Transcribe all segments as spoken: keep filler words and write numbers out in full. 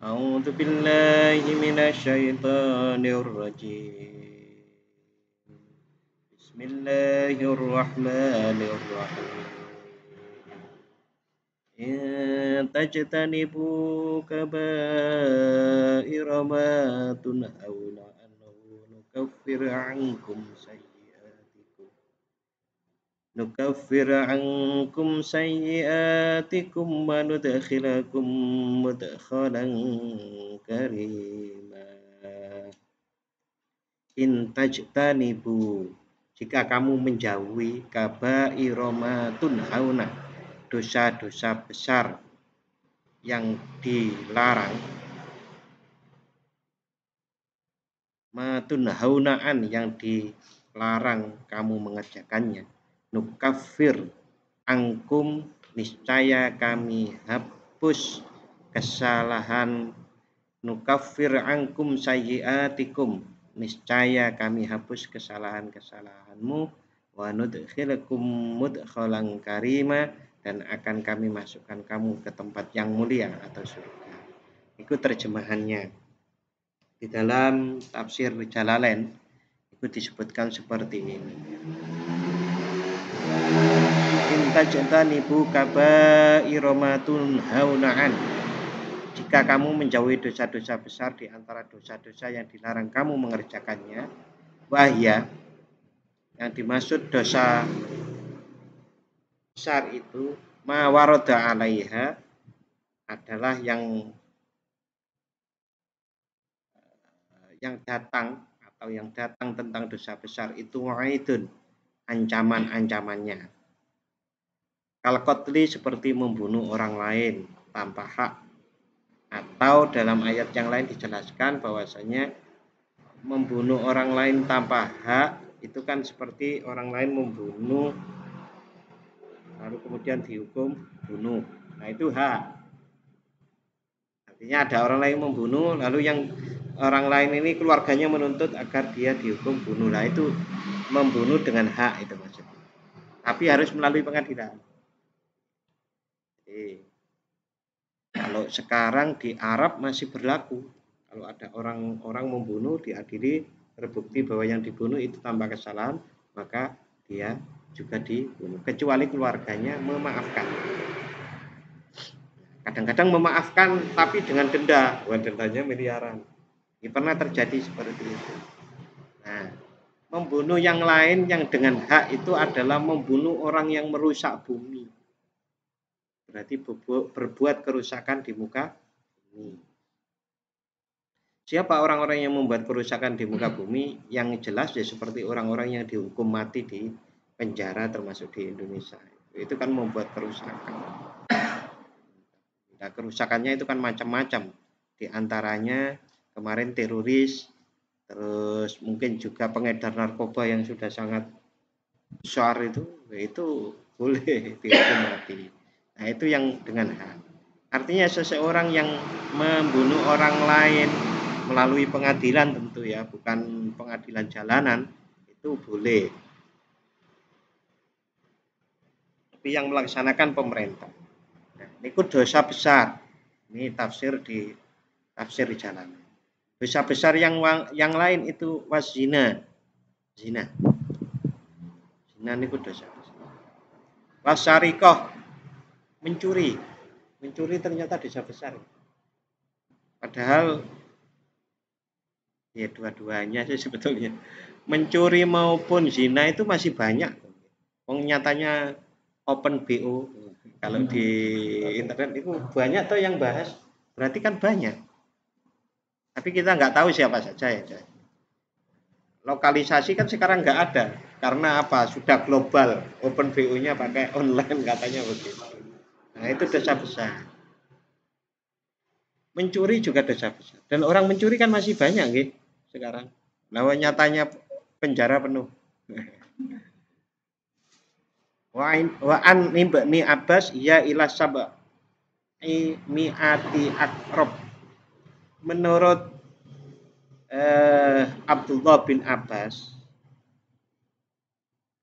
A'udzu billahi minasyaitonir rajim. Bismillahirrahmanirrahim. In tajtanibu kaba'ira ma tunhauna anhu nukaffir 'ankum sayyi'atikum nukaffir 'ankum sayyi'atikum wa nudkhilakum mudkhalan karima. In tajtanibu, jika kamu menjauhi kaba'ira ma tunhauna, dosa-dosa besar yang dilarang, matunhaunaan yang dilarang kamu mengerjakannya, nukafir angkum, niscaya kami hapus kesalahan, nukafir angkum sayyiatikum, niscaya kami hapus kesalahan-kesalahanmu, wa nudkhilakum mudkhalan karima, dan akan kami masukkan kamu ke tempat yang mulia atau surga. Itu terjemahannya. Di dalam tafsir Jalalain itu disebutkan seperti ini. Intajtanibu kaba'ira ma tunhaunaan, jika kamu menjauhi dosa-dosa besar di antara dosa-dosa yang dilarang kamu mengerjakannya, wahya, yang dimaksud dosa besar itu ma warada alaiha, adalah yang yang datang atau yang datang tentang dosa besar itu wa'idun, ancaman-ancamannya. Kalqatli, seperti membunuh orang lain tanpa hak, atau dalam ayat yang lain dijelaskan bahwasanya membunuh orang lain tanpa hak itu kan seperti orang lain membunuh lalu kemudian dihukum bunuh. Nah, itu hak. Artinya ada orang lain membunuh, lalu yang orang lain ini keluarganya menuntut agar dia dihukum bunuh. Nah, itu membunuh dengan hak itu maksudnya. Tapi harus melalui pengadilan. Jadi, kalau sekarang di Arab masih berlaku. Kalau ada orang-orang membunuh, diadili, terbukti bahwa yang dibunuh itu tanpa kesalahan, maka dia juga dibunuh, kecuali keluarganya memaafkan. Kadang-kadang memaafkan tapi dengan denda, wah dendanya miliaran. Ini pernah terjadi seperti itu. Nah, membunuh yang lain yang dengan hak itu adalah membunuh orang yang merusak bumi. Berarti berbuat kerusakan di muka bumi. Siapa orang-orang yang membuat kerusakan di muka bumi? Yang jelas ya seperti orang-orang yang dihukum mati di penjara, termasuk di Indonesia. Itu kan membuat kerusakan. Nah, kerusakannya itu kan macam-macam. Di antaranya kemarin teroris, terus mungkin juga pengedar narkoba yang sudah sangat besar itu, itu boleh dihukum mati. Nah, itu yang dengan hak. Artinya seseorang yang membunuh orang lain melalui pengadilan tentu ya, bukan pengadilan jalanan, itu boleh. Tapi yang melaksanakan pemerintah. Nah, ini dosa besar. Ini tafsir di tafsir di jalan. Dosa besar yang yang lain itu wazina. Zina. Zina ini dosa besar. Wasarikoh, mencuri. Mencuri ternyata dosa besar. Padahal ya dua-duanya sih sebetulnya. Mencuri maupun zina itu masih banyak. Wong nyatanya open B O kalau di internet itu banyak tuh yang bahas, berarti kan banyak, tapi kita nggak tahu siapa saja ya. Lokalisasi kan sekarang nggak ada karena apa, sudah global, open B O nya pakai online katanya begitu. Nah, itu dosa besar. Mencuri juga dosa besar, dan orang mencuri kan masih banyak gitu sekarang, lawan nyatanya penjara penuh. Wa'an ibni Abbas ya ila sab'i mi'ati akrab, menurut eh, Abdullah bin Abbas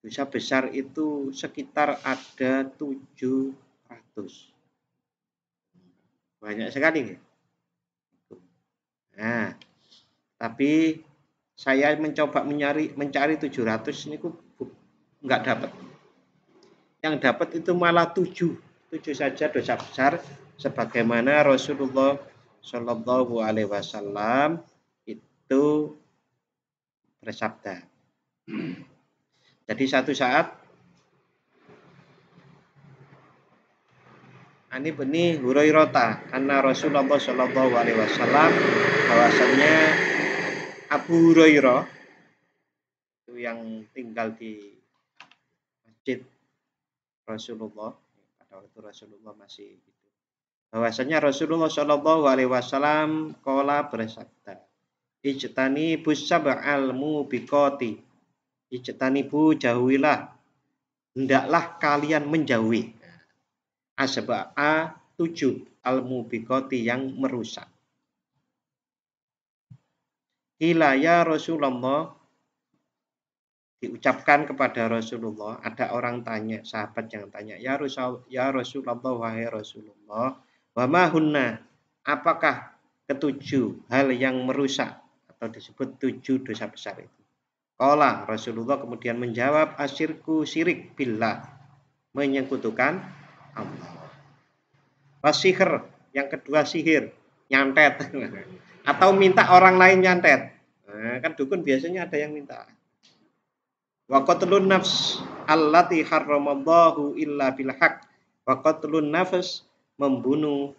dosa besar itu sekitar ada tujuh ratus. Banyak sekali ya? Nah, tapi saya mencoba mencari mencari tujuh ratus ini ku nggak dapat. Yang dapat itu malah tujuh. Tujuh saja dosa besar, sebagaimana Rasulullah Shallallahu Alaihi Wasallam itu bersabda. Jadi satu saat Ani bani Hurairah, karena Rasulullah Shallallahu Alaihi Wasallam, bahwasannya Abu Hurairah itu yang tinggal di masjid Rasulullah, pada waktu Rasulullah masih itu, bahwasannya Rasulullah Shallallahu Alaihi Wasallam kola bersabda, ijtani bu sab'almu bikoti, ijtani bu jauhilah, hendaklah kalian menjauhi. Asbab A tujuh al-mubikoti yang merusak. Qila ya Rasulullah, diucapkan kepada Rasulullah, ada orang tanya, sahabat yang tanya, ya Rasul, ya Rasulullah, wahai Rasulullah, wa ma hunna, apakah ketujuh hal yang merusak atau disebut tujuh dosa besar itu? Qala, Rasulullah kemudian menjawab, asyirku syirik billah, menyekutukan Allah. Wasihir, yang kedua sihir, nyantet atau minta orang lain nyantet. Nah, kan dukun biasanya ada yang minta. Wa qatlun nafs allati harramallahu illa bil haq. Wa qatlun nafs, membunuh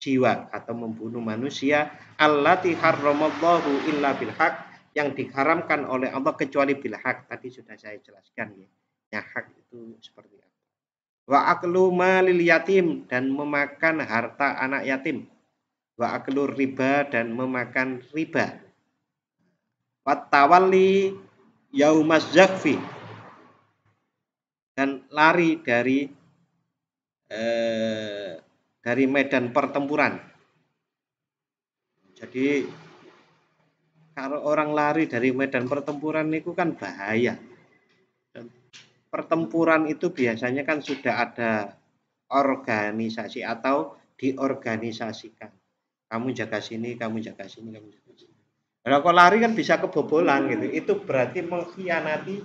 jiwa atau membunuh manusia, allati harramallahu illa bil haq, yang diharamkan oleh Allah kecuali bil haq. Tadi sudah saya jelaskan ya. Ya, hak itu seperti apa. Wa aklu malil yatim, dan memakan harta anak yatim. Wa aklu riba, dan memakan riba. Wa tawalli yaumas zakfi, dan lari dari eh, dari medan pertempuran. Jadi kalau orang lari dari medan pertempuran itu kan bahaya. Pertempuran itu biasanya kan sudah ada organisasi atau diorganisasikan. Kamu jaga sini, kamu jaga sini, kamu jaga sini. Kalau kau lari kan bisa kebobolan gitu. Itu berarti mengkhianati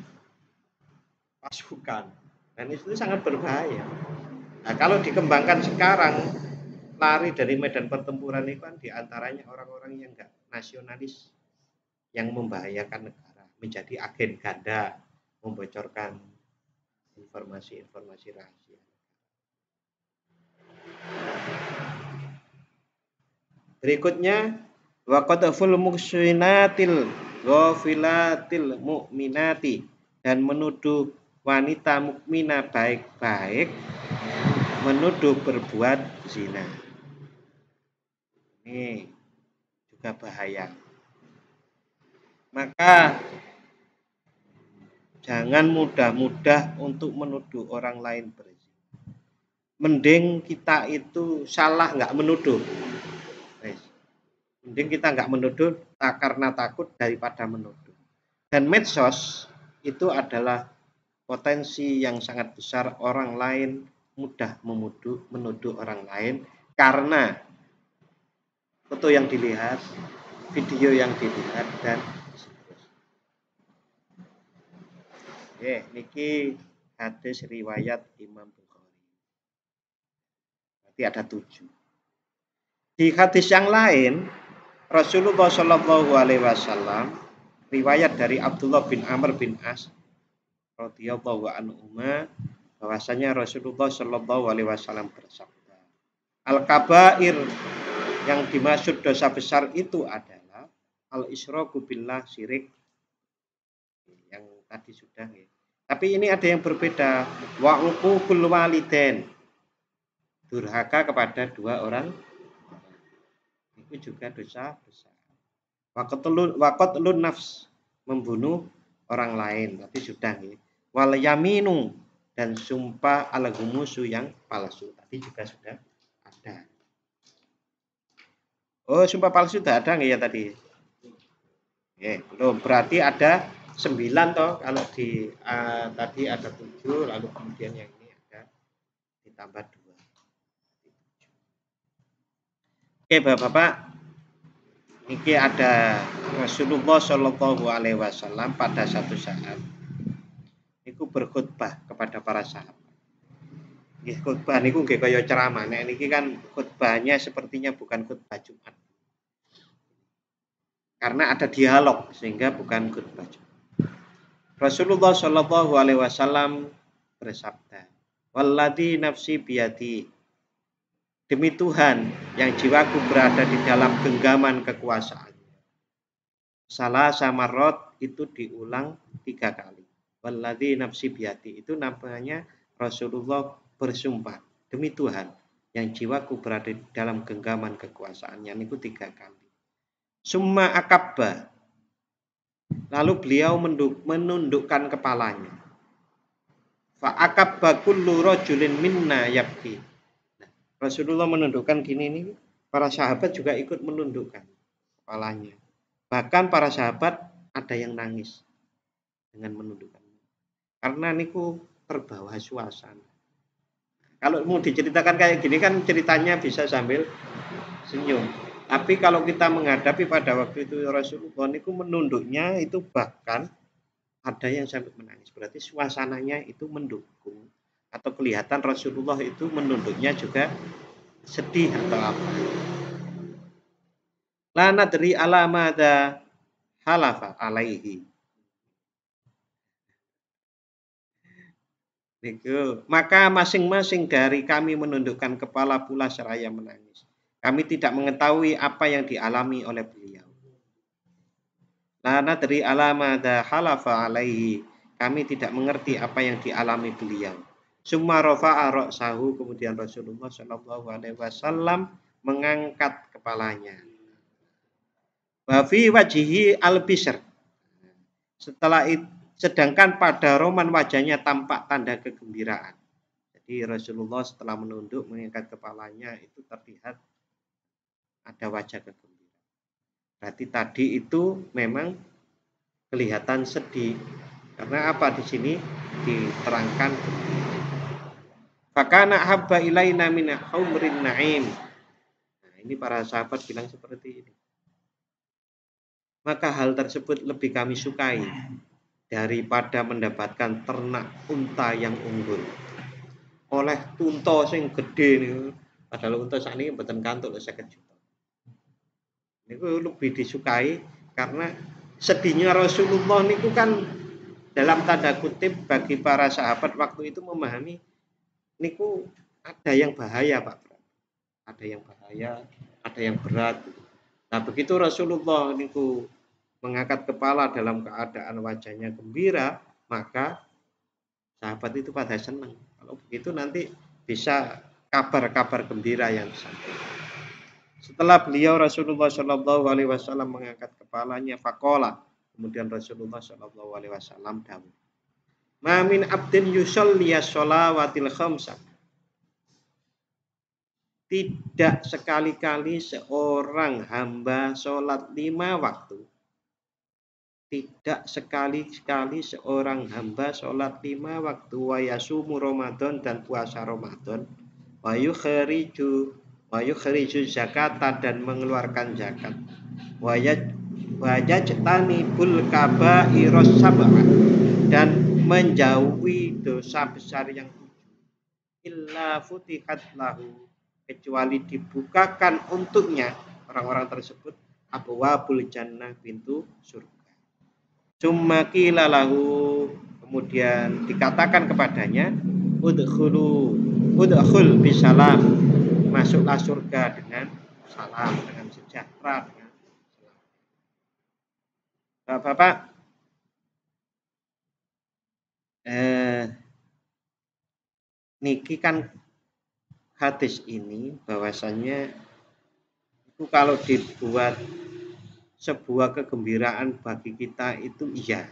pasukan. Dan itu sangat berbahaya. Nah, kalau dikembangkan sekarang, lari dari medan pertempuran itu kan diantaranya orang-orang yang enggak nasionalis, yang membahayakan negara, menjadi agen ganda, membocorkan informasi-informasi rahasia. Berikutnya, wa qadhful muksinatil ghafilatil mu'minati, dan menuduh wanita mukmina baik-baik, menuduh berbuat zina. Ini juga bahaya. Maka jangan mudah-mudah untuk menuduh orang lain berzina. Mending kita itu salah nggak menuduh. Mending kita nggak menuduh tak karena takut daripada menuduh. Dan medsos itu adalah potensi yang sangat besar orang lain mudah menuduh, menuduh orang lain karena foto yang dilihat, video yang dilihat, dan eh, niki hadis riwayat Imam Bukhari. Berarti ada tujuh. Di hadis yang lain, Rasulullah Shallallahu Alaihi Wasallam, riwayat dari Abdullah bin Amr bin As, radhiyallahu anhu, bahwasanya Rasulullah Shallallahu Alaihi Wasallam bersabda, al-kabair, yang dimaksud dosa besar itu adalah al-isroku billah, syirik. Tadi sudah ya. Tapi ini ada yang berbeda. Wa uququl walidain, durhaka kepada dua orang, itu juga dosa besar. Wa qatlun wa qatlun nafs, membunuh orang lain. Tadi sudah ya. Wal yaminu, dan sumpah al-ghumusu, yang palsu. Tadi juga sudah ada. Oh, sumpah palsu sudah ada nggak ya tadi? Oke, belum. Berarti ada sembilan toh, kalau di uh, tadi ada tujuh, lalu kemudian yang ini ada ditambah dua. Oke, Bapak-bapak, Iki ada Rasulullah Shallallahu Alaihi Wasallam pada satu saat niku berkhutbah kepada para sahabat. Nggih khutbah niku nggih kaya ceramah. Nek niki kan khutbahnya sepertinya bukan khutbah Jumat. Karena ada dialog sehingga bukan khutbah Jumat. Rasulullah Shallallahu Alaihi Wasallam bersabda, "Walladhi nafsi biyadi." Demi Tuhan yang jiwaku berada di dalam genggaman kekuasaan. Salah sama rot itu diulang tiga kali. Walladhi nafsi biyati. Itu namanya Rasulullah bersumpah. Demi Tuhan yang jiwaku berada di dalam genggaman kekuasaannya. Itu tiga kali. Summa akabba. Lalu beliau menundukkan kepalanya. Fa akabba kullu rajulin minna yabki. Rasulullah menundukkan gini nih, para sahabat juga ikut menundukkan kepalanya. Bahkan para sahabat ada yang nangis dengan menundukkan. Karena niku terbawa suasana. Kalau mau diceritakan kayak gini kan ceritanya bisa sambil senyum. Tapi kalau kita menghadapi pada waktu itu Rasulullah niku menunduknya itu bahkan ada yang sampai menangis. Berarti suasananya itu mendukung. Atau kelihatan Rasulullah itu menunduknya juga sedih atau apa. La nadri ala madza halafa alaihi. Niku, maka masing-masing dari kami menundukkan kepala pula seraya menangis. Kami tidak mengetahui apa yang dialami oleh beliau. La nadri ala madza halafa alaihi. Kami tidak mengerti apa yang dialami beliau. Summa rafa'a ra'sahu, kemudian Rasulullah Shallallahu Alaihi Wasallam mengangkat kepalanya. Wa fi wajihi al-bishr. Setelah itu, sedangkan pada roman wajahnya tampak tanda kegembiraan. Jadi Rasulullah setelah menunduk mengangkat kepalanya itu terlihat ada wajah kegembiraan. Berarti tadi itu memang kelihatan sedih. Karena apa di sini diterangkan? Fakana habba ilaina min humrin na'im. Nah, ini para sahabat bilang seperti ini. Maka hal tersebut lebih kami sukai daripada mendapatkan ternak unta yang unggul. Oleh unta sing gede niku, padahal unta sakniki mboten kantuk seket juta. Niku lebih disukai karena sedihnya Rasulullah niku kan dalam tanda kutip bagi para sahabat waktu itu memahami niku ada yang bahaya Pak, ada yang bahaya, ada yang berat. Nah begitu Rasulullah niku mengangkat kepala dalam keadaan wajahnya gembira, maka sahabat itu pada senang. Kalau begitu nanti bisa kabar-kabar gembira yang disampaikan. Setelah beliau Rasulullah Shallallahu Alaihi Wasallam mengangkat kepalanya, fakola. Kemudian Rasulullah Shallallahu Alaihi Wasallam dawuh. Ma min abdin yusalli shalawatil khamsah. Tidak sekali-kali seorang hamba sholat lima waktu. Tidak sekali-kali seorang hamba sholat lima waktu. Wa yasumu Ramadan, dan puasa Ramadan. Wa yukhriju, wa yukhriju zakata, dan mengeluarkan zakat. Wa yajtanibul kabairos sab'ah, dan menjauhi dosa besar yang tujuh. Illa futihat lahu, kecuali dibukakan untuknya orang-orang tersebut abwaabul jannah, pintu surga. Summa qila lahu, kemudian dikatakan kepadanya, udkhulu udkhul bisalam, masuklah surga dengan salam, dengan sejahtera, dengan salam. Bapak-bapak, Eh, niki kan hadis ini bahwasannya itu kalau dibuat sebuah kegembiraan bagi kita itu iya,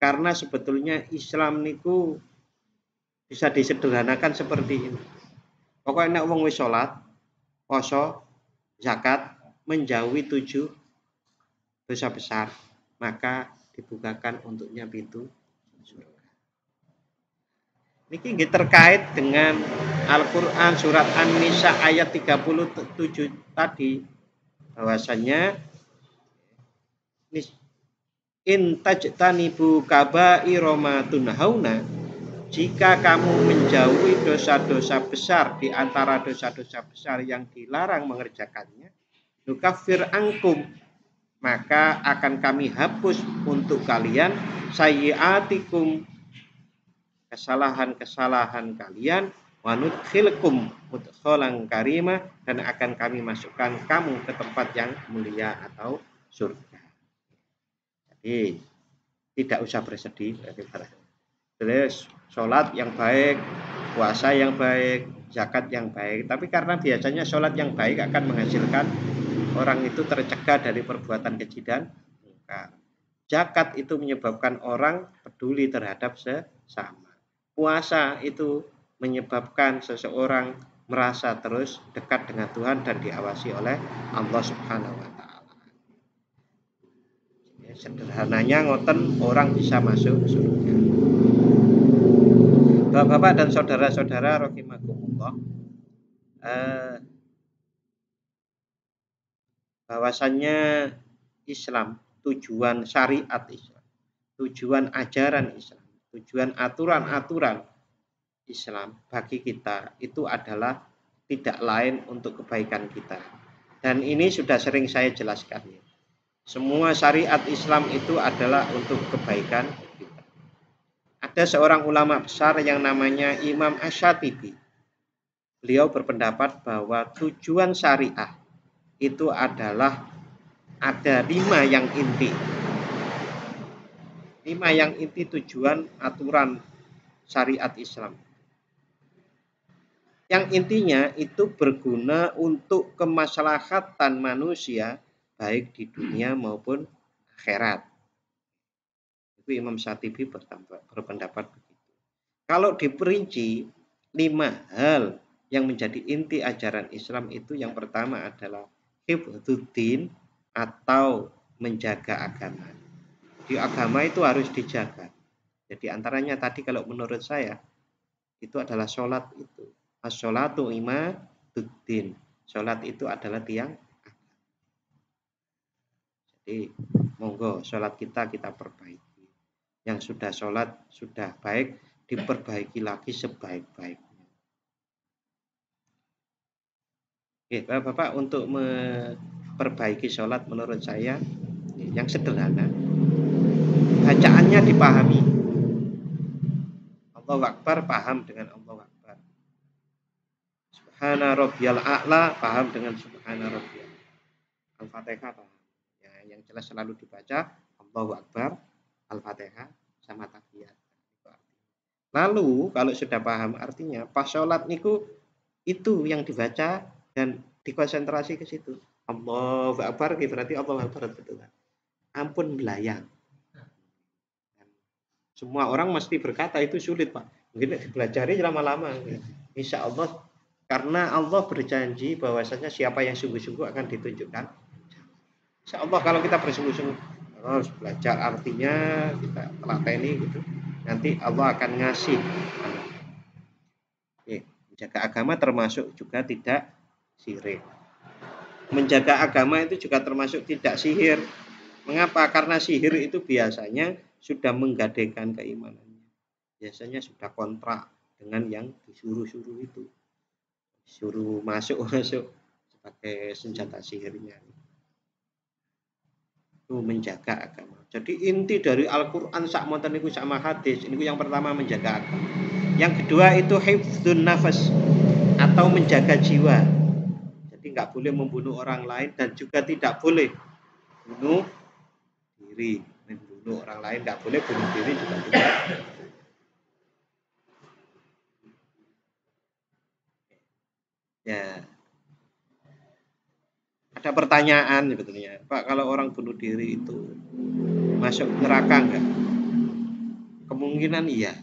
karena sebetulnya Islam niku bisa disederhanakan seperti ini. Pokoknya wong wis sholat, poso, zakat, menjauhi tujuh dosa besar, maka dibukakan untuknya pintu surga. Ini terkait dengan Al-Quran surat An-Nisa ayat tiga puluh tujuh tadi. Bahwasannya In tajtanibu kaba'ira ma tunhauna, jika kamu menjauhi dosa-dosa besar di antara dosa-dosa besar yang dilarang mengerjakannya, nukaffir ankum, maka akan kami hapus untuk kalian sayyi'atikum, kesalahan-kesalahan kalian, wa nudkhilkum mudkhalan karimah, dan akan kami masukkan kamu ke tempat yang mulia atau surga. Eh, tidak usah bersedih. Terus sholat yang baik, puasa yang baik, zakat yang baik. Tapi karena biasanya sholat yang baik akan menghasilkan orang itu tercegah dari perbuatan keji dan mungkar. Zakat itu menyebabkan orang peduli terhadap sesama. Puasa itu menyebabkan seseorang merasa terus dekat dengan Tuhan dan diawasi oleh Allah Subhanahu wa Ta'ala. Sederhananya ngoten orang bisa masuk surga. Bapak-bapak dan saudara-saudara rahimakumullah, eh, bahwasannya Islam, tujuan syariat Islam, tujuan ajaran Islam, tujuan aturan-aturan Islam bagi kita itu adalah tidak lain untuk kebaikan kita. Dan ini sudah sering saya jelaskan ya. Semua syariat Islam itu adalah untuk kebaikan kita. Ada seorang ulama besar yang namanya Imam Asy-Syatibi. Beliau berpendapat bahwa tujuan syariah itu adalah ada lima yang inti. Lima yang inti tujuan aturan syariat Islam. Yang intinya itu berguna untuk kemaslahatan manusia, baik di dunia maupun akhirat. Itu Imam Syatibi berpendapat begitu. Kalau diperinci lima hal yang menjadi inti ajaran Islam itu, yang pertama adalah hifdzuddin atau menjaga agama. Di agama itu harus dijaga. Jadi antaranya tadi kalau menurut saya itu adalah sholat itu. As-sholatu imaduddin. Sholat itu adalah tiang. Jadi monggo sholat kita kita perbaiki. Yang sudah sholat sudah baik diperbaiki lagi sebaik-baiknya. Oke, Bapak-Bapak, untuk memperbaiki sholat menurut saya yang sederhana, bacaannya dipahami. Allahu Akbar paham dengan Allahu Akbar. Subhana rabbiyal a'la paham dengan Subhana rabbiyal. Al-Fatihah paham. Yang jelas selalu dibaca Allahu Akbar, Al-Fatihah sama takbir. Lalu kalau sudah paham artinya, pas sholat niku itu yang dibaca dan dikonsentrasi ke situ. Allahu Akbar berarti Allahu Akbar betul. Ampun belayang. Semua orang mesti berkata itu sulit, Pak. Mungkin dipelajari lama-lama. Insya Allah, karena Allah berjanji bahwasanya siapa yang sungguh-sungguh akan ditunjukkan. Insya Allah kalau kita bersungguh-sungguh harus belajar artinya, kita telateni gitu, nanti Allah akan ngasih. Oke, menjaga agama termasuk juga tidak syirik. Menjaga agama itu juga termasuk tidak sihir. Mengapa? Karena sihir itu biasanya sudah menggadaikan keimanannya. Biasanya sudah kontra dengan yang disuruh-suruh itu. Suruh masuk-masuk sebagai senjata sihirnya. Menjaga agama. Jadi inti dari Al-Qur'an sak monten niku sama hadis. Ini yang pertama menjaga agama. Yang kedua itu hifdzun nafas atau menjaga jiwa. Jadi nggak boleh membunuh orang lain dan juga tidak boleh bunuh diri. Membunuh orang lain nggak boleh, bunuh diri juga tidak. Ya. Ada pertanyaan sebetulnya, Pak, kalau orang bunuh diri itu masuk neraka enggak? Kemungkinan iya.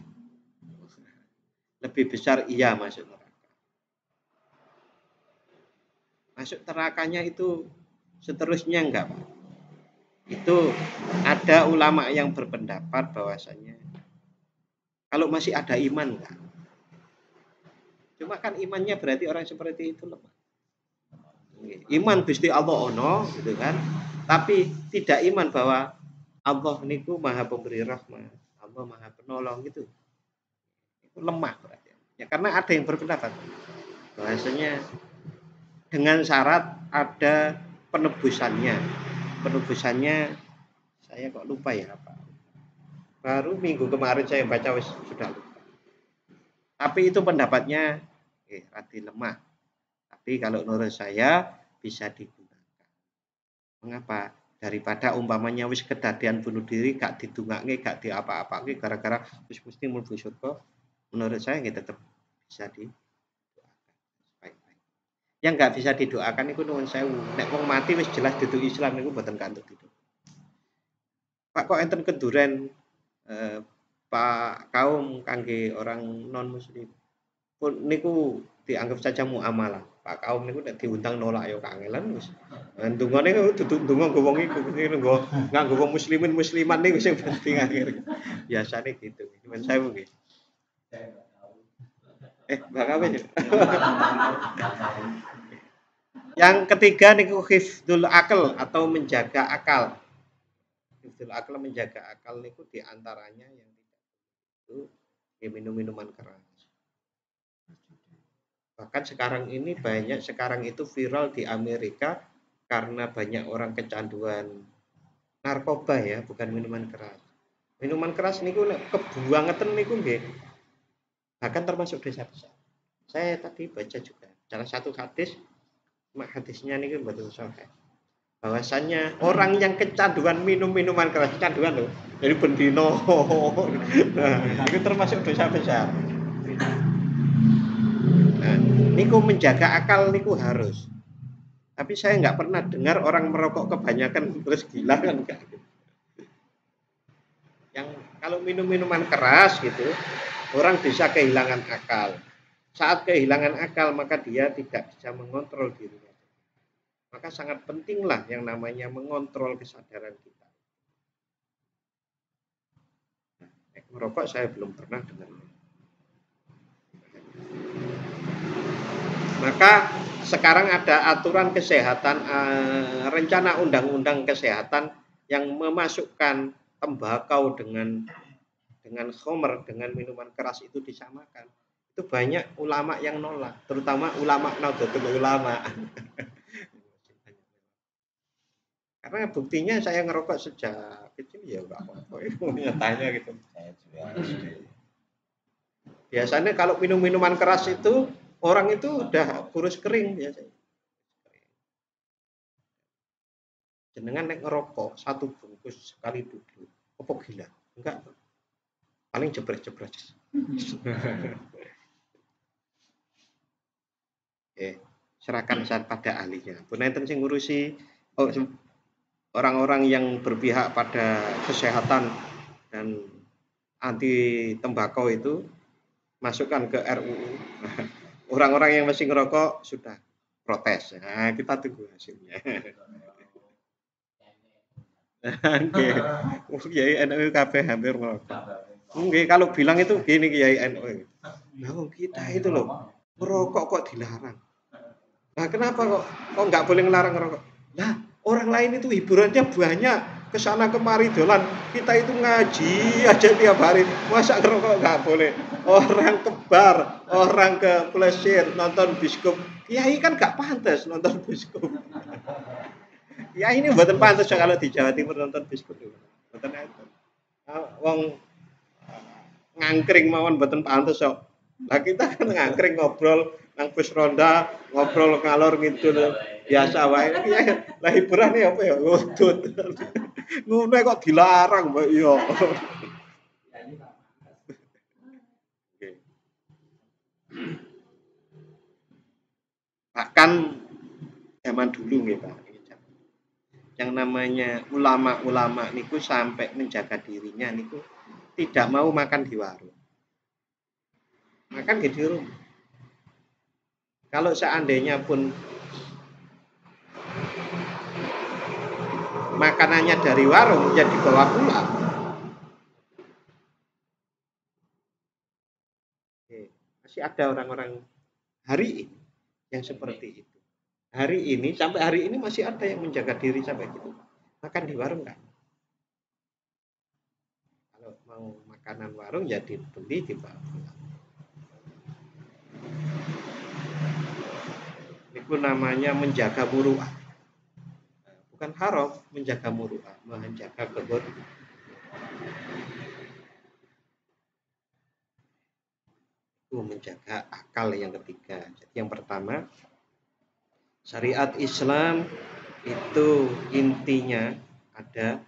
Lebih besar iya masuk neraka. Masuk nerakanya itu seterusnya enggak, Pak? Itu ada ulama yang berpendapat bahwasanya kalau masih ada iman enggak? Cuma kan imannya berarti orang seperti itu lemah. Iman Gusti Allah ono gitu kan. tapi tidak iman bahwa Allah niku maha pemberi rahmat, Allah maha penolong gitu. Itu lemah berarti. Ya karena ada yang berpendapat bahasanya dengan syarat ada penebusannya. Penebusannya saya kok lupa ya apa. Baru minggu kemarin saya baca wis sudah lupa. Tapi itu pendapatnya eh rati lemah. Tapi kalau menurut saya bisa digunakan. Mengapa? Daripada umpamanya wis kedadian bunuh diri gak ditungakne, gak diapa-apake gara-gara wis mesti mlebu surga, menurut saya nggih tetap bisa didoakan. Yang nggak bisa didoakan itu nuwun sewu, nek wong mati wis jelas dudu Islam niku mboten kantut itu. Pak kok enten keduren eh, Pak kaum kangge orang non muslim pun niku dianggap saja muamalah. Pak kaum niku nek diundang nolak ya kangelan wis. Ndungane duduk ndonga nggo wong iku nggo nganggo wong muslimin musliman niku sing penting akhir. Biasane gitu. Cuman saya mungkin. Eh, bakal ya. Yang ketiga niku hifdzul akal atau menjaga akal. Hifdzul akal menjaga akal niku diantaranya yang ya minum-minuman keras. Bahkan sekarang ini banyak sekarang itu viral di Amerika karena banyak orang kecanduan narkoba ya, bukan minuman keras. Minuman keras niku kebuangeten niku nggih. Bahkan termasuk desa-desa. Saya tadi baca juga salah satu hadis, mak hadisnya niku betul sahih. Bahwasannya orang yang kecanduan minum-minuman keras, kecanduan loh, jadi bendino, nah, itu termasuk dosa besar. Nah, niku menjaga akal niku harus. Tapi saya nggak pernah dengar orang merokok kebanyakan terus gila kan enggak. Yang kalau minum-minuman keras gitu, orang bisa kehilangan akal. Saat kehilangan akal maka dia tidak bisa mengontrol dirinya. Maka sangat pentinglah yang namanya mengontrol kesadaran kita. Nah, merokok saya belum pernah dengar. Maka sekarang ada aturan kesehatan, eh, rencana undang-undang kesehatan yang memasukkan tembakau dengan dengan khamr, dengan minuman keras itu disamakan. Itu banyak ulama yang nolak, terutama ulama Nahdlatul Ulama. Karena buktinya saya ngerokok sejak kecil ya nggak apa-apa. Tanya gitu. Biasanya kalau minum minuman keras itu orang itu udah kurus kering biasanya. Jenengan nek ngerokok satu bungkus sekali duduk. Apa gila? Enggak. Paling jebret-jebret. Eh, serahkan saat pada ahlinya. Punten sing ngurusi oh, orang-orang yang berpihak pada kesehatan dan anti tembakau itu masukkan ke R U U. Orang-orang yang masih ngerokok sudah protes. Nah, kita tunggu hasilnya. Nggih. Kiai N U kabeh hampir ngerokok. Nggih, kalau bilang itu gini Kiai N U. Nah, kita itu loh, ngerokok kok dilarang. Nah, kenapa kok kok nggak boleh ngelarang ngerokok? Nah, orang lain itu hiburannya banyak, kesana kemari dolan, kita itu ngaji aja tiap hari, masa ngerokok nggak boleh? Orang ke bar, orang ke plesir, nonton bioskop, kiai kan nggak pantas nonton bioskop. Ya ini buatan pantas kalau di Jawa Timur nonton bioskop itu, buatan itu. Wong ngangkring mawon buatan pantas kok. Nah kita kan ngangkring ngobrol, nangpus ronda, ngobrol ngalor gitu. Biasa wae lah hiburan ya apa ya ngudut ngono kok dilarang mbak yo bahkan zaman dulu nih Pak yang namanya ulama-ulama niku sampai menjaga dirinya niku tidak mau makan di warung makan di rumah kalau seandainya pun makanannya dari warung jadi bawa pulang. Oke. Masih ada orang-orang hari ini yang seperti itu. Hari ini sampai hari ini masih ada yang menjaga diri sampai gitu. makan di warung kan? Kalau mau makanan warung ya dibeli dibawa pulang. Itu namanya menjaga muru'ah. Bukan haram, menjaga muru'ah, menjaga kehormatan. Itu menjaga akal yang ketiga. Jadi yang pertama, syariat Islam itu intinya ada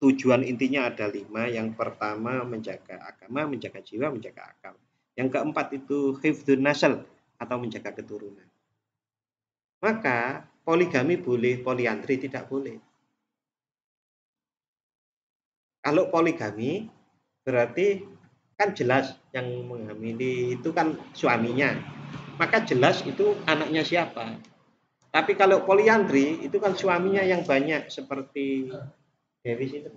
tujuan, intinya ada lima. Yang pertama menjaga agama, menjaga jiwa, menjaga akal. Yang keempat itu hifdzun nasl atau menjaga keturunan. Maka poligami boleh, poliandri tidak boleh. Kalau poligami berarti kan jelas yang menghamili itu kan suaminya, maka jelas itu anaknya siapa. Tapi kalau poliandri itu kan suaminya yang banyak, seperti Dewi itu.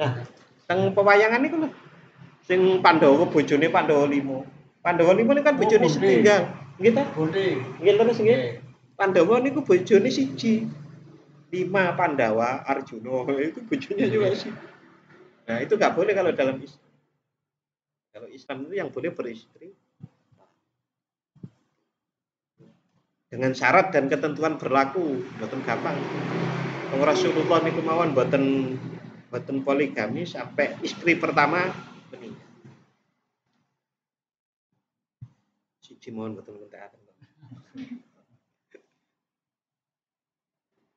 Nah, teng pewayangan itu loh, sing Pandhawa bojone Pandhawa limo. Pandhawa limo ini kan bojone setunggal. Gitu, gitu terus gitu. Pandhawa niku bojone siji, lima Pandhawa Arjuna itu bojone juga sih. Nah itu nggak boleh kalau dalam Islam. Kalau Islam itu yang boleh beristri dengan syarat dan ketentuan berlaku, mboten gampang. Wong Rasulullah niku mawon mboten mboten poligami sampai istri pertama meninggal. Simon betul-betul taat.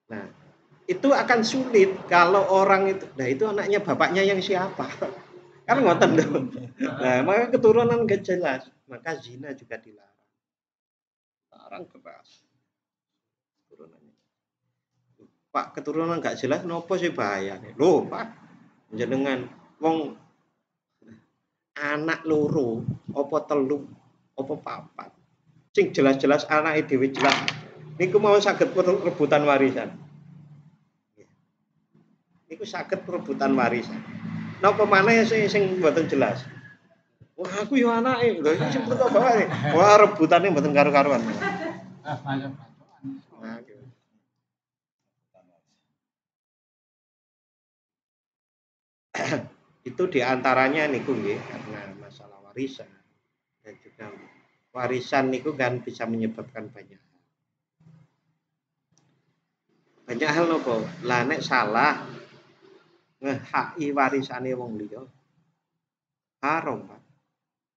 Nah, itu akan sulit kalau orang itu, nah itu anaknya bapaknya yang siapa? Kan ngoten dong. Nah, maka keturunan gak jelas, maka zina juga dilarang. Larang keras. Keturunannya. Pak, keturunan gak jelas nopo sih bahayane? Loh, Pak. Njenengan wong anak loro apa telu? Apa papat sing jelas-jelas anak dhewe jelas niku mau saged perebutan warisan, niku saged perebutan warisan. Napa maneh sing mboten jelas, wah aku yo anake lho iki sing kok bae, wah rebutane mboten karo-karuan. Itu diantaranya niku nggih karena masalah warisan. Dan juga warisan niku kan bisa menyebabkan banyak hal. Banyak hal nopo? Lah nek salah ngehaki warisane wong liya haram, Pak.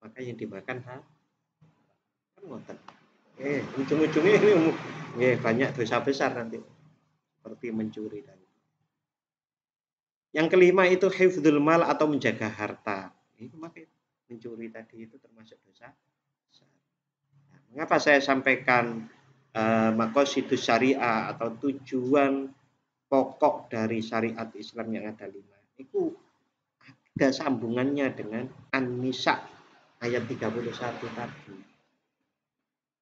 Maka yang dimakan haram. Kan ngoten. Eh, ujung-ujungnya ini nggih banyak dosa besar nanti. Seperti mencuri tadi. Yang kelima itu hifdzul mal atau menjaga harta. Itu makanya mencuri tadi itu termasuk dosa. Nah, mengapa saya sampaikan uh, maqasidus syariah atau tujuan pokok dari syariat Islam yang ada lima? Itu ada sambungannya dengan An-Nisa ayat tiga puluh satu tadi.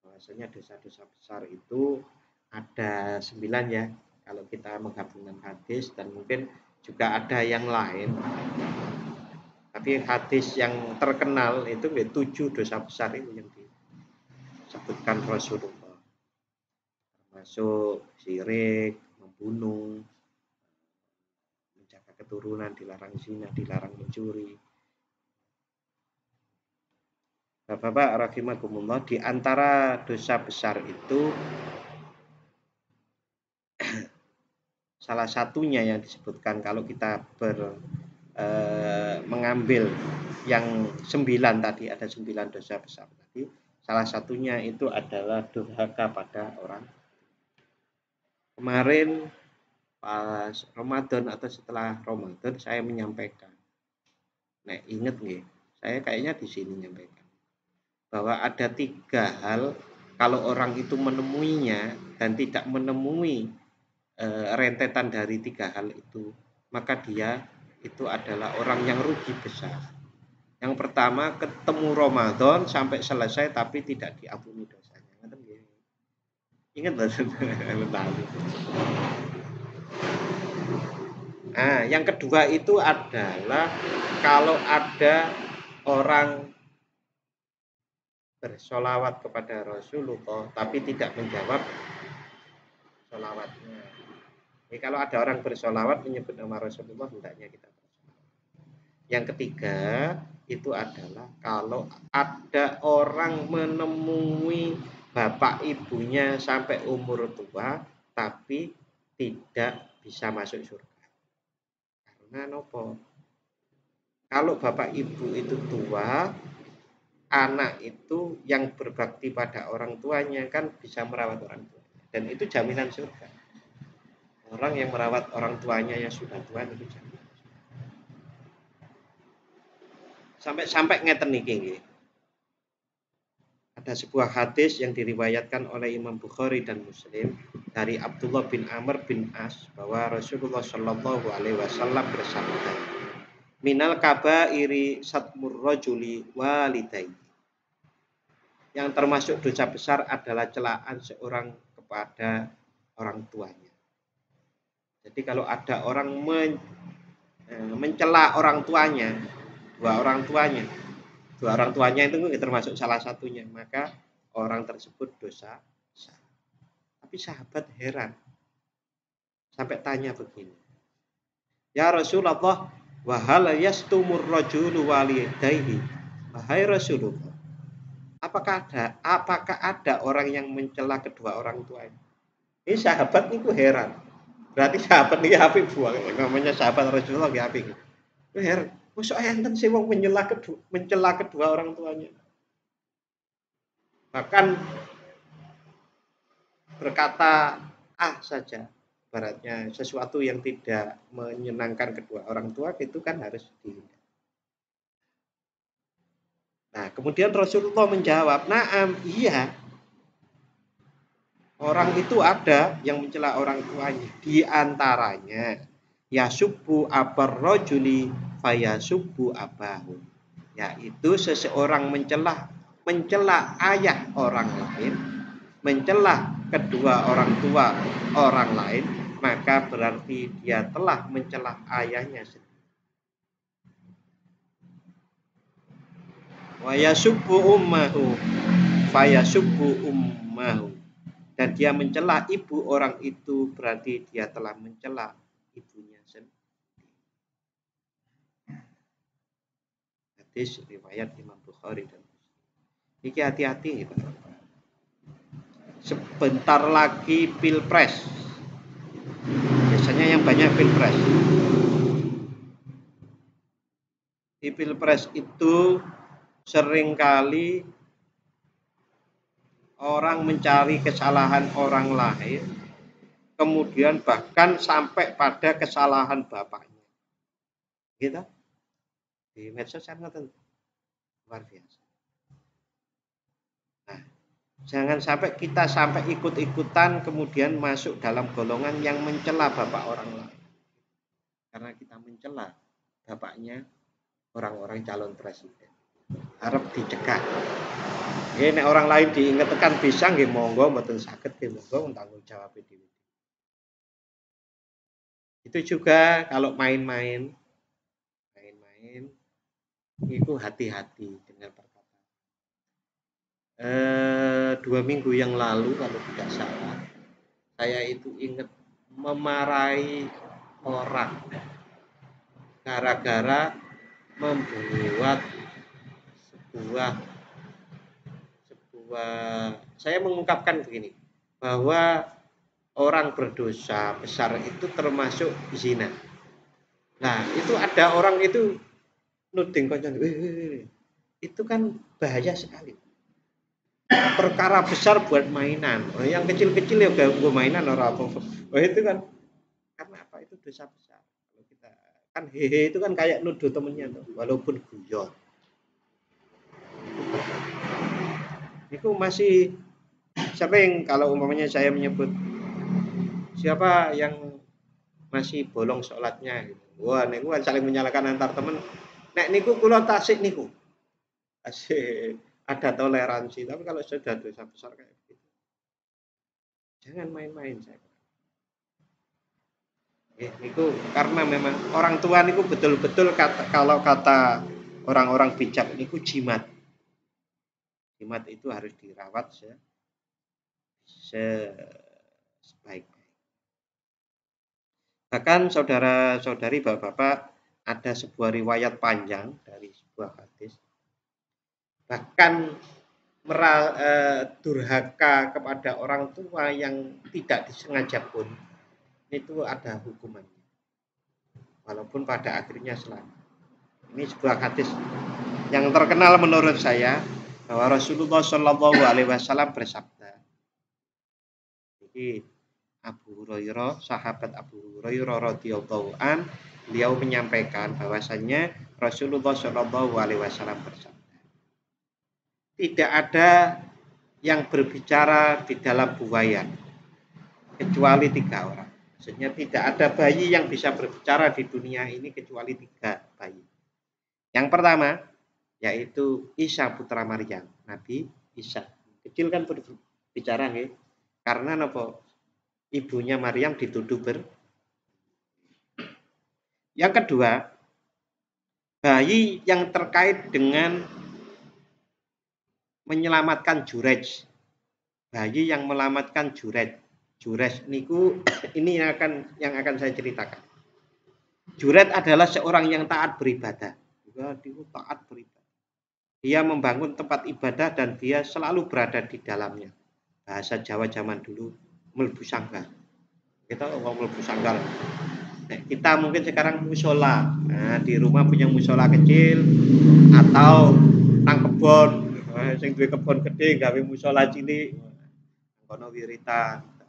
Bahwasanya dosa-dosa besar itu ada sembilan ya. Kalau kita menggabungkan hadis dan mungkin juga ada yang lain. Tapi hadis yang terkenal itu tujuh dosa besar itu yang disebutkan Rasulullah. Termasuk syirik, membunuh, menjaga keturunan, dilarang zina, dilarang mencuri. Bapak-bapak rahimakumullah, di antara dosa besar itu salah satunya yang disebutkan kalau kita ber E, mengambil yang sembilan tadi, ada sembilan dosa besar tadi, salah satunya itu adalah durhaka pada orang. Kemarin pas Ramadan atau setelah Ramadan saya menyampaikan, nah ingat nggih, saya kayaknya di sini menyampaikan bahwa ada tiga hal kalau orang itu menemuinya dan tidak menemui e, rentetan dari tiga hal itu, maka dia itu adalah orang yang rugi besar. Yang pertama, ketemu Ramadan sampai selesai tapi tidak diampuni dosanya. Ingat loh. Nah, yang kedua itu adalah kalau ada orang bersolawat kepada Rasulullah tapi tidak menjawab solawatnya. Jadi kalau ada orang bersolawat menyebut nama Rasulullah, hendaknya kita bersolawat. Yang ketiga itu adalah kalau ada orang menemui bapak ibunya sampai umur tua tapi tidak bisa masuk surga. Karena nopo? Kalau bapak ibu itu tua, anak itu yang berbakti pada orang tuanya kan bisa merawat orang tuanya, dan itu jaminan surga. Orang yang merawat orang tuanya yang sudah tua itu jaminan surga. Sampai sampai ngeten niki. Ada sebuah hadis yang diriwayatkan oleh Imam Bukhari dan Muslim dari Abdullah bin Amr bin As bahwa Rasulullah Shallallahu Alaihi Wasallam bersabda, minal kabairi satmur rajuli walidayhi. Yang termasuk dosa besar adalah celaan seorang kepada orang tuanya. Jadi kalau ada orang men, mencela orang tuanya, dua orang tuanya, dua orang tuanya itu termasuk salah satunya, maka orang tersebut dosa besar. Tapi sahabat heran, sampai tanya begini, ya Rasulullah, wahal yastumur rajulu walidayhi. Wahai Rasulullah, apakah ada apakah ada orang yang mencela kedua orang tuanya? Ini sahabat niku heran. Berarti sahabat niki apik buang. Namanya sahabat Rasulullah nggih apik. Kuwi heran. Mosok enten sing wong mencela kedua mencela kedua orang tuanya. Bahkan berkata ah saja. Baratnya sesuatu yang tidak menyenangkan kedua orang tua itu kan harus dihindari. Nah, kemudian Rasulullah menjawab, "Na'am, iya. Orang itu ada yang mencela orang tuanya, di antaranya yasubbu abarrajuli fayasubbu abahu." Yaitu seseorang mencela mencela ayah orang lain, mencela kedua orang tua orang lain, maka berarti dia telah mencela ayahnya sendiri. Wa yasubbu ummahu fa yasubbu ummahu. Dan dia mencela ibu orang itu, berarti dia telah mencela ibunya sendiri. Hadis riwayat Imam Bukhari dan Muslim. Iki hati-hati gitu. Sebentar lagi pilpres. Biasanya yang banyak pilpres. Di pilpres itu seringkali orang mencari kesalahan orang lain, kemudian bahkan sampai pada kesalahan bapaknya. Gitu. Di medsos sangat luar biasa. Nah, jangan sampai kita sampai ikut-ikutan kemudian masuk dalam golongan yang mencela bapak orang lain. Karena kita mencela bapaknya orang-orang calon presiden. Harap dicegah. Ya, nek orang lain diingatkan bisa nggih monggo, mboten saged nggih monggo tanggung jawab dhewe. Itu juga kalau main-main main-main itu hati-hati dengan perkataan. Eh, dua minggu yang lalu kalau tidak salah saya itu ingat memarahi orang gara-gara membuat sebuah sebuah saya mengungkapkan begini bahwa orang berdosa besar itu termasuk zina. Nah, itu ada orang itu nuding konco, itu kan bahaya sekali. Perkara besar buat mainan, oh, yang kecil-kecil ya gue mainan orang apa, oh, itu kan karena apa itu dosa besar. Kalau kita kan hehe itu kan kayak nuduh temennya tuh, walaupun guyon. Itu masih sering kalau umpamanya saya menyebut siapa yang masih bolong sholatnya, gitu. Wah, niku kan saling menyalahkan antar temen. Nek niku kula tasik niku, tasik. Ada toleransi, tapi kalau sudah dosa besar kayak begitu, jangan main-main saya. Eh, niku karena memang orang tua niku betul-betul kata, kalau kata orang-orang bijak niku jimat. Jimat itu harus dirawat se, se sebaik-baik. Bahkan saudara-saudari, bapak-bapak, ada sebuah riwayat panjang dari sebuah hadis. Bahkan merah, e, durhaka kepada orang tua yang tidak disengaja pun, itu ada hukumannya. Walaupun pada akhirnya selamat. Ini sebuah hadis yang terkenal menurut saya, bahwa Rasulullah Shallallahu Alaihi Wasallam bersabda. Jadi Abu Hurairah, sahabat Abu Hurairah radhiyallahu an, beliau menyampaikan bahwasannya Rasulullah Shallallahu Alaihi Wasallam bersabda, tidak ada yang berbicara di dalam buayan kecuali tiga orang. Maksudnya tidak ada bayi yang bisa berbicara di dunia ini kecuali tiga bayi. Yang pertama yaitu Isa putra Maryam, Nabi Isa. Kecil kan berbicara nggih. Karena napa? Ibunya Maryam dituduh ber. Yang kedua, bayi yang terkait dengan menyelamatkan Jurej. Bayi yang melamatkan Jurej. Jurej niku ini yang akan yang akan saya ceritakan. Jurej adalah seorang yang taat beribadah. Dia taat beribadah. Dia membangun tempat ibadah dan dia selalu berada di dalamnya. Bahasa Jawa zaman dulu, mlebu sanggar. Kita ngomong mlebu sanggar. Nah, kita mungkin sekarang musola. Nah, di rumah punya musola kecil atau nang kebon, sing duwe kebon gede gawe musola cilik. Kono wiritan.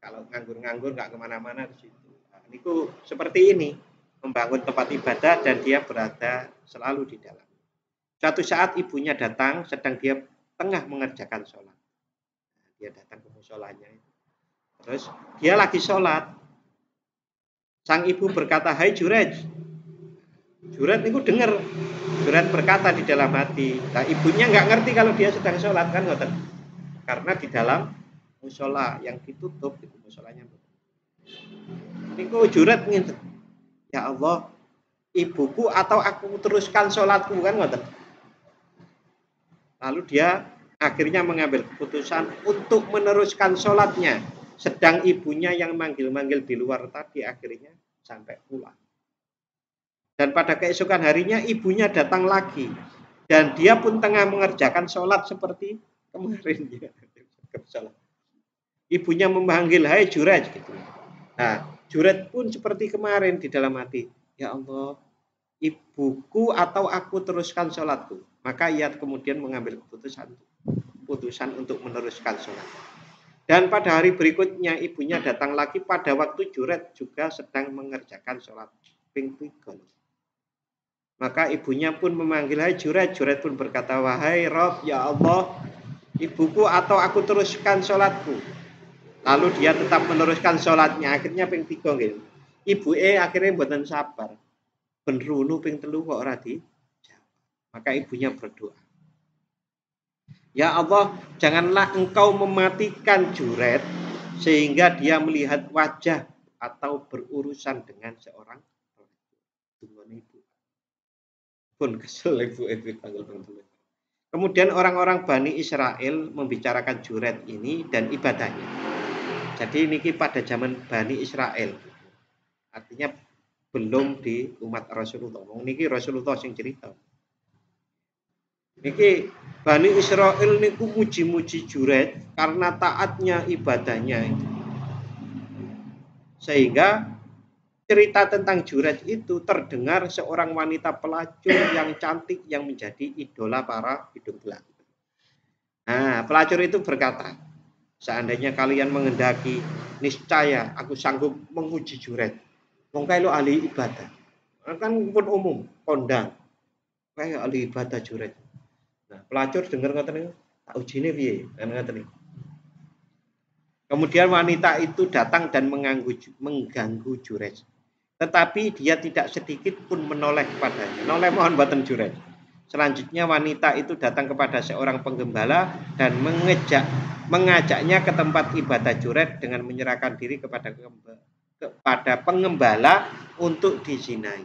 Kalau nganggur-nganggur nggak kemana-mana ke situ. Nah, niku seperti ini. Membangun tempat ibadah dan dia berada selalu di dalam. Suatu saat ibunya datang sedang dia tengah mengerjakan sholat. Dia datang ke musolanya. Terus dia lagi sholat. Sang ibu berkata, "Hai Jurej." Jurej itu dengar. Jurej berkata di dalam hati. Nah, ibunya nggak ngerti kalau dia sedang sholat kan, ngoten. Karena di dalam musola yang ditutup itu musolanya. Niku Jurej ngintip. Ya Allah, ibuku atau aku teruskan sholatku, kan ngoten. Lalu dia akhirnya mengambil keputusan untuk meneruskan sholatnya. Sedang ibunya yang manggil-manggil di luar tadi akhirnya sampai pulang. Dan pada keesokan harinya ibunya datang lagi. Dan dia pun tengah mengerjakan sholat seperti kemarin. Ya. Ibunya memanggil, "Hai Jurej." Gitu. Nah, Jurej pun seperti kemarin di dalam hati. Ya Allah, ibuku atau aku teruskan sholatku. Maka ia kemudian mengambil keputusan keputusan untuk meneruskan sholat. Dan pada hari berikutnya ibunya datang lagi pada waktu Jurej juga sedang mengerjakan sholat ping tiga. Maka ibunya pun memanggil, "Hai Jurej." Jurej pun berkata, "Wahai Rob, ya Allah, ibuku atau aku teruskan sholatku." Lalu dia tetap meneruskan sholatnya. Akhirnya ping tiga gitu. Ibu E akhirnya mboten sabar. Benrunu ping telu kok ora di. Maka ibunya berdoa. Ya Allah, janganlah engkau mematikan Jurej sehingga dia melihat wajah atau berurusan dengan seorang lelaki. Dengan ibu. Pun kesel ibu E dipanggil ping telu. Kemudian orang-orang Bani Israel membicarakan Jurej ini dan ibadahnya. Jadi niki pada zaman Bani Israel, artinya belum di umat Rasulullah. Niki Rasulullah yang cerita. Niki Bani Israel niku muji-muji Jurej karena taatnya ibadahnya, sehingga cerita tentang Jurej itu terdengar seorang wanita pelacur yang cantik yang menjadi idola para hidung belang. Nah, pelacur itu berkata, "Seandainya kalian menghendaki, niscaya aku sanggup menguji Jurej. Wong kae lo ahli ibadah. Kan pun umum, kondang. Kae ahli ibadah Jurej." Nah, pelacur dengar ngoten niku, "Tak ujine piye?" Ngoten niku. Kemudian wanita itu datang dan mengganggu Jurej. Tetapi dia tidak sedikit pun menoleh padanya. Noleh mohon mboten Jurej. Selanjutnya wanita itu datang kepada seorang penggembala dan mengejak mengajaknya ke tempat ibadah Jurej dengan menyerahkan diri kepada kepada pengembala untuk dizinai.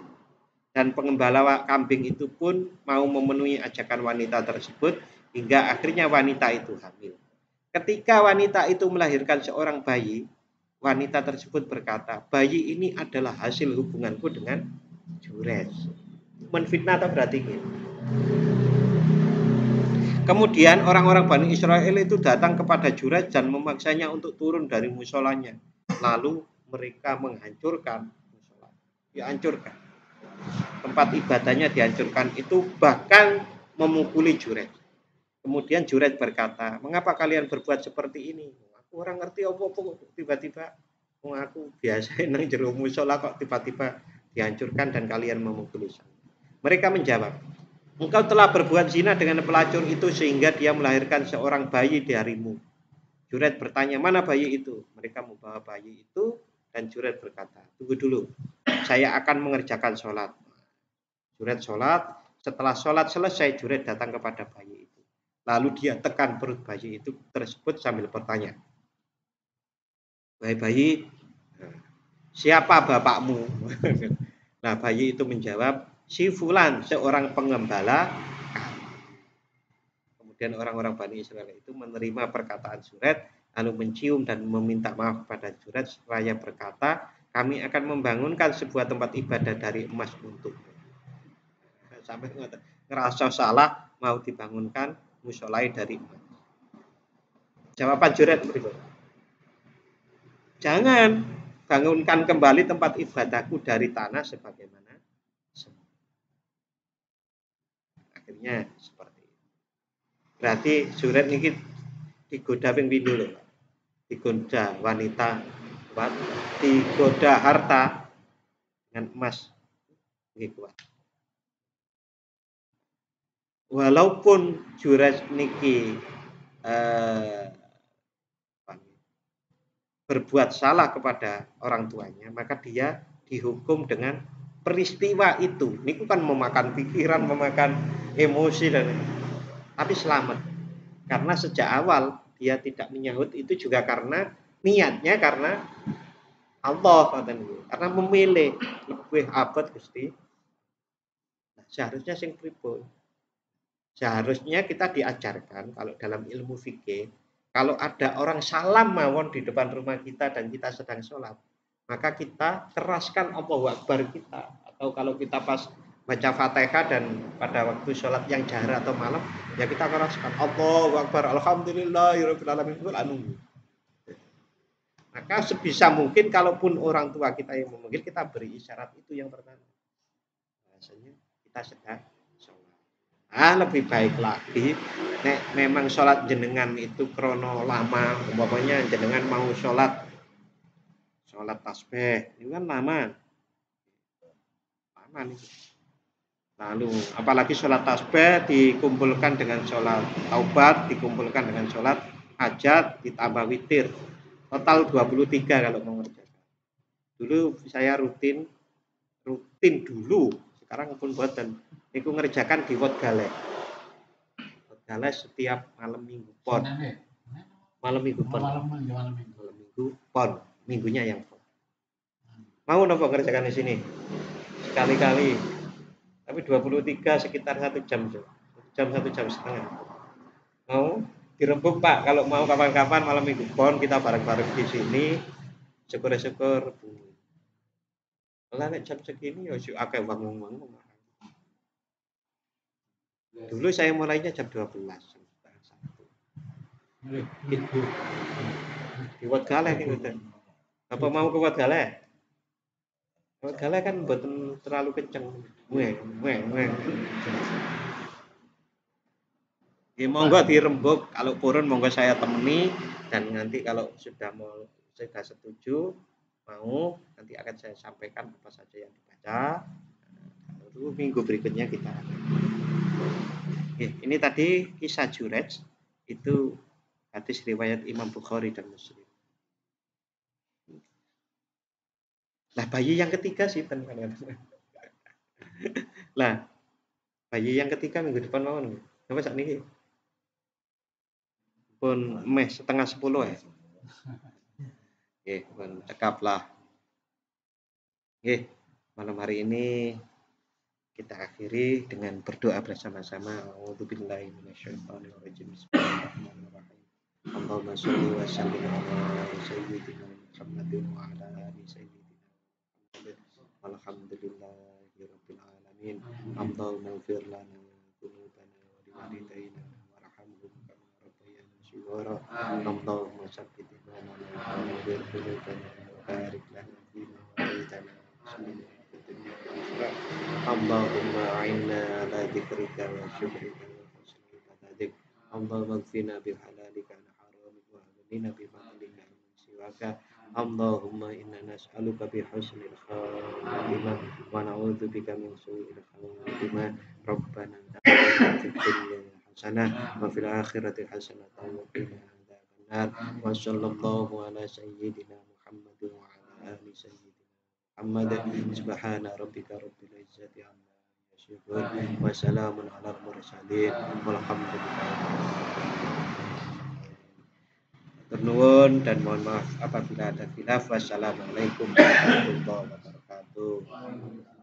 Dan pengembala kambing itu pun mau memenuhi ajakan wanita tersebut hingga akhirnya wanita itu hamil. Ketika wanita itu melahirkan seorang bayi, wanita tersebut berkata, bayi ini adalah hasil hubunganku dengan Jures. Menfitnah atau berarti ini. Kemudian orang-orang Bani Israel itu datang kepada Jures dan memaksanya untuk turun dari musolanya. Lalu mereka menghancurkan musola. Dihancurkan. Tempat ibadahnya dihancurkan itu, bahkan memukuli Jures. Kemudian Jures berkata, mengapa kalian berbuat seperti ini? Aku orang ngerti opo-opo, tiba-tiba aku biasa nang jero musola kok tiba-tiba dihancurkan dan kalian memukuli saya. Mereka menjawab, engkau telah berbuat zina dengan pelacur itu sehingga dia melahirkan seorang bayi di harimu. Jures bertanya, mana bayi itu? Mereka membawa bayi itu dan Jures berkata, tunggu dulu, saya akan mengerjakan sholat. Jures sholat, setelah sholat selesai Jures datang kepada bayi itu. Lalu dia tekan perut bayi itu tersebut sambil bertanya, bayi-bayi, siapa bapakmu? Nah, bayi itu menjawab, si fulan, seorang pengembala. Kemudian orang-orang Bani Israel itu menerima perkataan Jures, lalu mencium dan meminta maaf pada Jures, seraya berkata, kami akan membangunkan sebuah tempat ibadah dari emas untukmu. Sampai ngerasa salah mau dibangunkan musolai dari emas. Jawaban Jures berikut. Jangan, bangunkan kembali tempat ibadahku dari tanah sebagaimana semula. Akhirnya seperti itu. Berarti Jures ini digoda ping pindho lho, Pak. Digoda wanita, kuat, digoda harta dengan emas. Nggih kuat. Walaupun Jures niki eh, berbuat salah kepada orang tuanya, maka dia dihukum dengan peristiwa itu. Ini kan memakan pikiran, memakan emosi dan tapi selamat. Karena sejak awal dia tidak menyahut itu juga karena niatnya karena Allah, karena memilih lebih abad Gusti. Nah, seharusnya sing pripun? Seharusnya kita diajarkan kalau dalam ilmu fikih, kalau ada orang salam mawon di depan rumah kita dan kita sedang sholat, maka kita keraskan Allahu Akbar kita. Atau kalau kita pas baca Fatihah dan pada waktu sholat yang jarak atau malam, ya kita keraskan Allahu Akbar, alhamdulillahirabbil alamin. Maka sebisa mungkin, kalaupun orang tua kita yang memanggil, kita beri isyarat itu yang pertama. Biasanya kita sedang. Ah, lebih baik lagi nek memang sholat jenengan itu krono lama, umpamanya jenengan mau sholat sholat tasbih itu kan lama lama nih, lalu apalagi sholat tasbih dikumpulkan dengan sholat taubat, dikumpulkan dengan sholat hajat ditambah witir, total dua puluh tiga kalau mau ngerjakan. Dulu saya rutin rutin dulu, sekarang pun buat dan aku ngerjakan di Wot Gale. Wot Gale setiap malam minggu pon. Malam minggu pon. Malam minggu, malam minggu. Malam minggu pon. Minggunya yang pon. Mau nopo ngerjakan di sini? Sekali-kali. Tapi dua puluh tiga sekitar satu jam. Jam satu jam setengah. Mau dirembuk Pak, kalau mau kapan-kapan malam minggu pon kita bareng-bareng di sini. Syukur-syukur bunyi. Lah nek jam segini ya sik akeh wong-wong. Dulu saya mulainya jam dua belas. Di Wot Gale nih, apa mau ke Wot Gale? Wot Gale kan buatan terlalu kenceng. Weh, weh, weh. Ya monggo dirembuk. Kalau purun monggo saya temani dan nanti kalau sudah mau sudah setuju mau nanti akan saya sampaikan apa saja yang dibaca. Lalu minggu berikutnya kita. Ini tadi kisah Jures, itu hadis riwayat Imam Bukhari dan Muslim. Nah, bayi yang ketiga sih teman-teman. Lah, bayi yang ketiga minggu depan mawon. Napa sak niki? Pun meh setengah sepuluh ya. Nggih, pun cekap lah. Nggih, malam hari ini kita akhiri dengan berdoa bersama-sama. A'udzubillahi minasyaitonir rajim. Bismillahirrahmanirrahim. Allahumma shalli wa sallim ala sayyidina Muhammadin Allahumma maghfir lana dhunubana wa liwalidayna warhamhum kama rabbayana shighara. Allahumma sabbit imanana wa maghfir qulubana wa barik lana fima a'taytana wa qina adhaban. Allahumma a'inna ala dhikrika wa syukrika wa husni ibadatik. Allahumma ighfirna bi halalika an haramika wa ghnina bi fadlika min siwaka. Allahumma inna nas'aluka bi husnil khatimah wa na'udzu bika min su'il khatimah. Rabbana atina fid dunya hasanah wa fil akhirati hasanah wa qina adzaban nar. Wa sallallahu ala sayyidina Muhammad wa ala ali sayyidina Muhammad. Subhana rabbika rabbil izzati amma yasifun wa salamun alal mursalin walhamdulillah. Nuwun dan mohon maaf apabila ada khilaf. Wassalamualaikum warahmatullahi wabarakatuh.